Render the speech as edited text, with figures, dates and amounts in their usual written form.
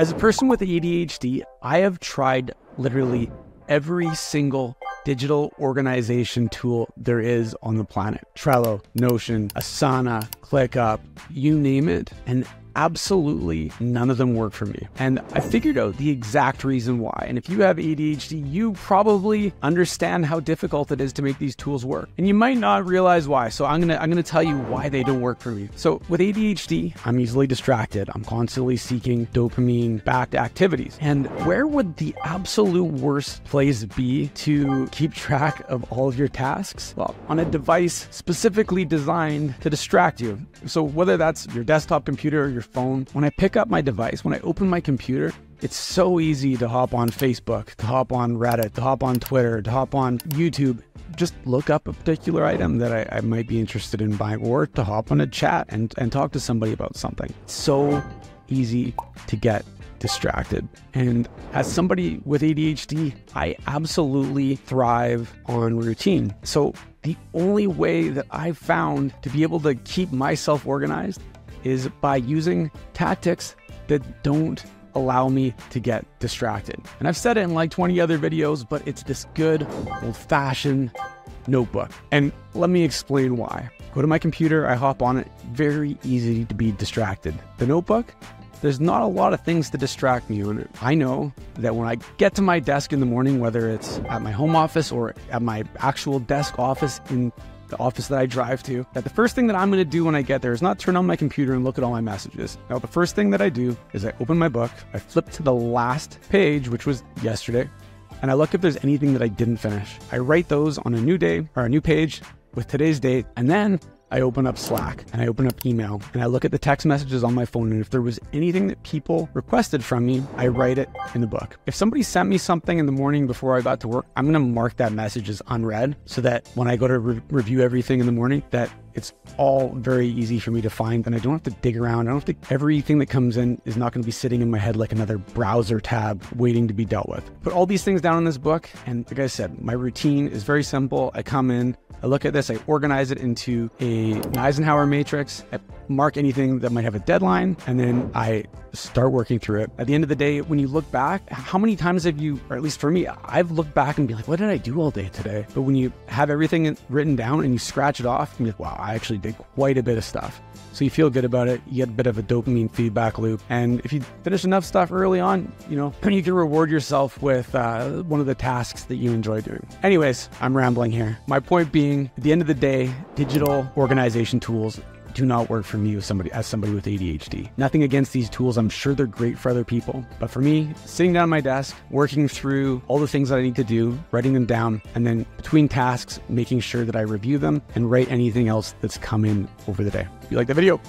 As a person with ADHD, I have tried literally every single digital organization tool there is on the planet. Trello, Notion, Asana, Clickup, you name it. And absolutely none of them work for me. And I figured out the exact reason why. And if you have ADHD, you probably understand how difficult it is to make these tools work. And you might not realize why. So I'm gonna tell you why they don't work for me. So with ADHD, I'm easily distracted. I'm constantly seeking dopamine-backed activities. And where would the absolute worst place be to keep track of all of your tasks? Well, on a device specifically designed to distract you. So whether that's your desktop computer or your phone, when I pick up my device, when I open my computer, it's so easy to hop on Facebook, to hop on Reddit, to hop on Twitter, to hop on YouTube. Just look up a particular item that I might be interested in buying, or to hop on a chat and talk to somebody about something. It's so easy to get distracted. And as somebody with ADHD, I absolutely thrive on routine. So the only way that I've found to be able to keep myself organized is by using tactics that don't allow me to get distracted. And I've said it in like 20 other videos, but it's this good old-fashioned notebook. And let me explain why. Go to my computer, I hop on it, very easy to be distracted. The notebook, there's not a lot of things to distract me. And I know that when I get to my desk in the morning, whether it's at my home office or at my actual desk office in the office that I drive to, that the first thing that I'm gonna do when I get there is not turn on my computer and look at all my messages. Now, the first thing that I do is I open my book, I flip to the last page, which was yesterday, and I look if there's anything that I didn't finish. I write those on a new day or a new page with today's date, and then I open up Slack and I open up email and I look at the text messages on my phone, and if there was anything that people requested from me, I write it in the book. If somebody sent me something in the morning before I got to work, I'm gonna mark that message as unread so that when I go to review everything in the morning, that it's all very easy for me to find and I don't have to dig around. I don't have to, everything that comes in is not gonna be sitting in my head like another browser tab waiting to be dealt with. Put all these things down in this book, and like I said, my routine is very simple. I come in, I look at this, I organize it into an Eisenhower matrix, I mark anything that might have a deadline, and then I start working through it. At the end of the day, when you look back, how many times have you, or at least for me, I've looked back and be like, what did I do all day today? But when you have everything written down and you scratch it off, and you're like, wow, I actually did quite a bit of stuff. So you feel good about it, you get a bit of a dopamine feedback loop. And if you finish enough stuff early on, you know, you can reward yourself with one of the tasks that you enjoy doing. Anyways, I'm rambling here. My point being, at the end of the day, digital organization tools do not work for me as somebody with ADHD. Nothing against these tools. I'm sure they're great for other people. But for me, sitting down at my desk, working through all the things that I need to do, writing them down, and then between tasks, making sure that I review them and write anything else that's come in over the day. If you like the video,